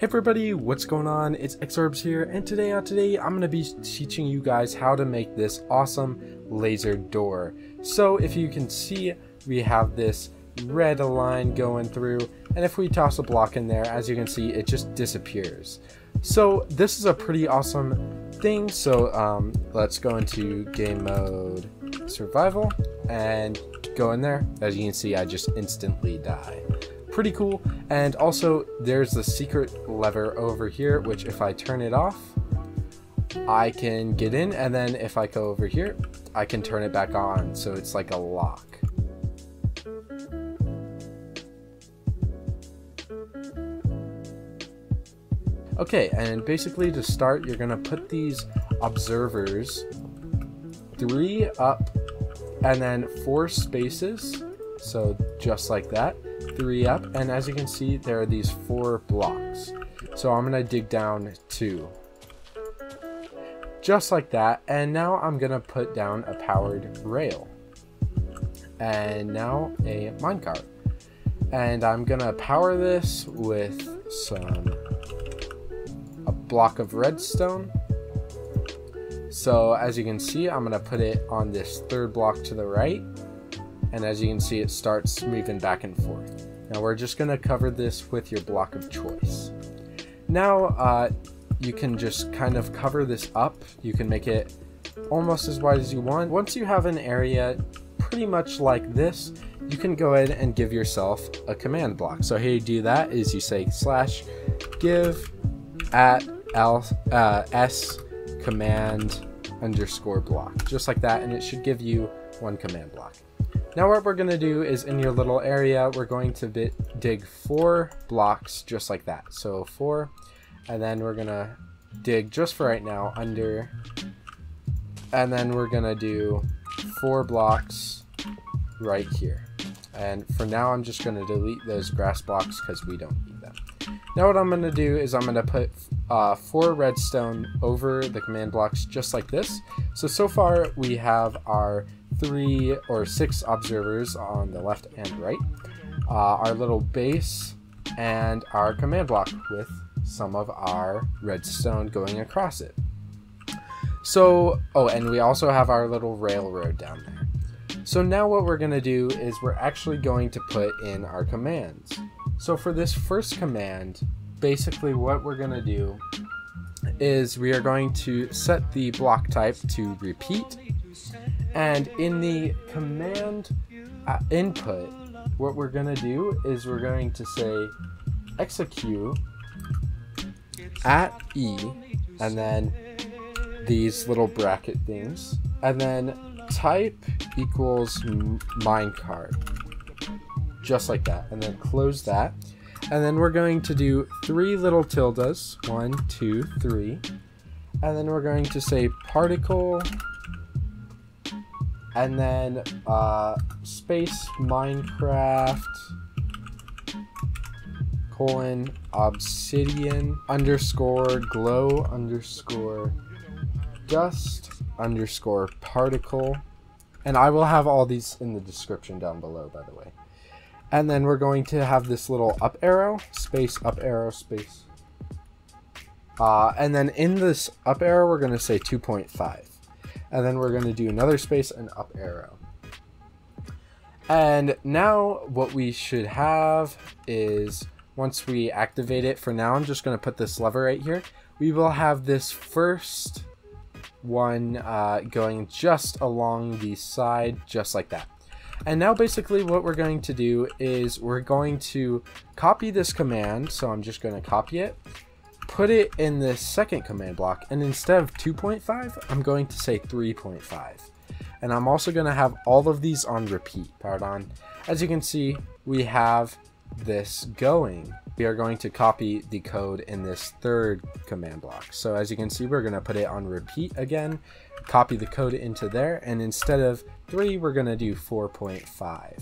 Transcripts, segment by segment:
Hey everybody, what's going on? It's Xorbes here, and today I'm going to be teaching you guys how to make this awesome laser door. So if you can see, we have this red line going through, and if we toss a block in there, as you can see, it just disappears. So this is a pretty awesome thing. So let's go into game mode survival and go in there. As you can see, I just instantly die. Pretty cool. And also there's the secret lever over here, which if I turn it off I can get in, and then if I go over here I can turn it back on, so it's like a lock. Okay, and basically to start you're gonna put these observers 3 up and then 4 spaces, so just like that, 3 up, and as you can see there are these 4 blocks, so I'm gonna dig down 2 just like that, and now I'm gonna put down a powered rail and now a minecart, and I'm gonna power this with a block of redstone. So as you can see, I'm gonna put it on this 3rd block to the right, and as you can see it starts moving back and forth. Now we're just gonna cover this with your block of choice. Now you can just kind of cover this up. You can make it almost as wide as you want. Once you have an area pretty much like this, you can go ahead and give yourself a command block. So how you do that is you say slash give at s command underscore block, just like that, and it should give you 1 command block. Now what we're going to do is in your little area, we're going to dig 4 blocks just like that. So 4, and then we're going to dig just for right now under, and then we're going to do 4 blocks right here. And for now, I'm just going to delete those grass blocks because we don't need them. Now what I'm going to do is I'm going to put 4 redstone over the command blocks just like this. So far we have our 3 or 6 observers on the left and right, our little base, and our command block with some of our redstone going across it. So, oh, and we also have our little railroad down there. So now what we're going to do is we're actually going to put in our commands. So for this first command, basically what we're going to do is we are going to set the block type to repeat, and in the command input, what we're going to do is we're going to say execute at E, and then these little bracket things, and then type equals minecart, just like that, and then close that, and then we're going to do 3 little tildes, 1, 2, 3, and then we're going to say particle, and then space Minecraft colon obsidian underscore glow underscore dust underscore particle, and I will have all these in the description down below, by the way. And then we're going to have this little up arrow, space up arrow, space, and then in this up arrow we're going to say 2.5, and then we're going to do another space and up arrow. And now what we should have is, once we activate it, for now I'm just going to put this lever right here, we will have this first one going just along the side, just like that. And now basically what we're going to do is we're going to copy this command, so I'm just going to copy it, put it in the second command block, and instead of 2.5 I'm going to say 3.5, and I'm also going to have all of these on repeat, powered on. As you can see, we have this going. We are going to copy the code in this 3rd command block, so as you can see we're going to put it on repeat again, copy the code into there, and instead of 3 we're going to do 4.5.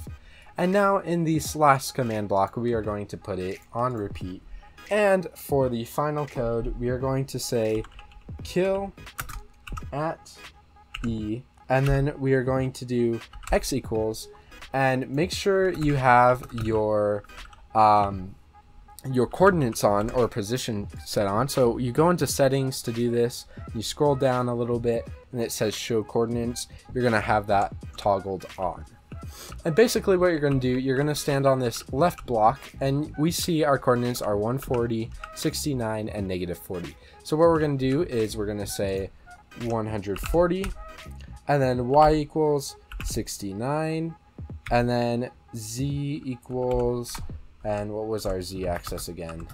And now in this last command block we are going to put it on repeat, and for the final code we are going to say kill at E, and then we are going to do x equals, and make sure you have your your coordinates on, or position set on. So you go into settings to do this, you scroll down a little bit and it says show coordinates. You're going to have that toggled on. And basically what you're going to do, you're going to stand on this left block, and we see our coordinates are 140, 69, and negative 40. So what we're going to do is we're going to say 140, and then y equals 69, and then z equals, and what was our z-axis again?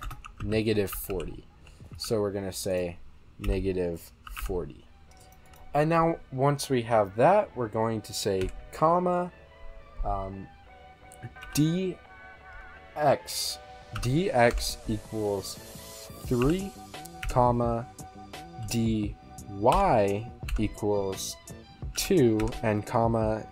Negative 40. So we're going to say negative 40. And now once we have that, we're going to say comma, dx equals 3, comma, dy equals 2, and comma,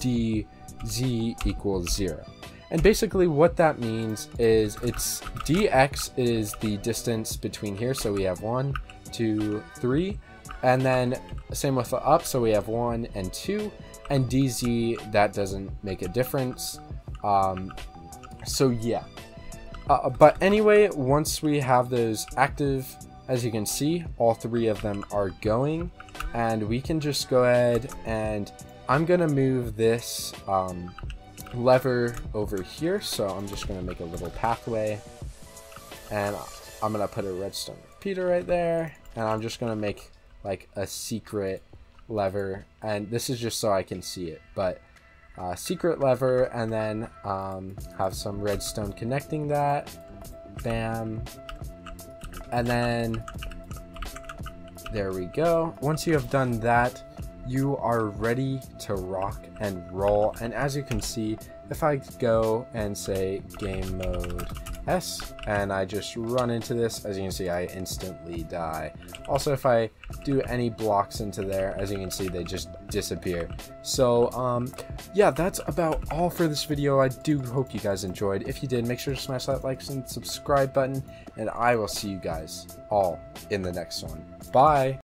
dz equals 0. And basically what that means is it's dx is the distance between here, so we have 1, 2, 3, and then same with the up, so we have 1 and 2, and dz, that doesn't make a difference. So yeah, but anyway, once we have those active, as you can see, all three of them are going, and we can just go ahead and I'm gonna move this lever over here. So I'm just gonna make a little pathway, and I'm gonna put a redstone repeater right there, and I'm just gonna make like a secret lever, and this is just so I can see it, but secret lever, and then have some redstone connecting that, bam, and then there we go. Once you have done that, you are ready to rock and roll. And as you can see, if I go and say game mode S and I just run into this, as you can see, I instantly die. Also, if I do any blocks into there, as you can see, they just disappear. So yeah, that's about all for this video. I do hope you guys enjoyed. If you did, make sure to smash that like and subscribe button, and I will see you guys all in the next one. Bye.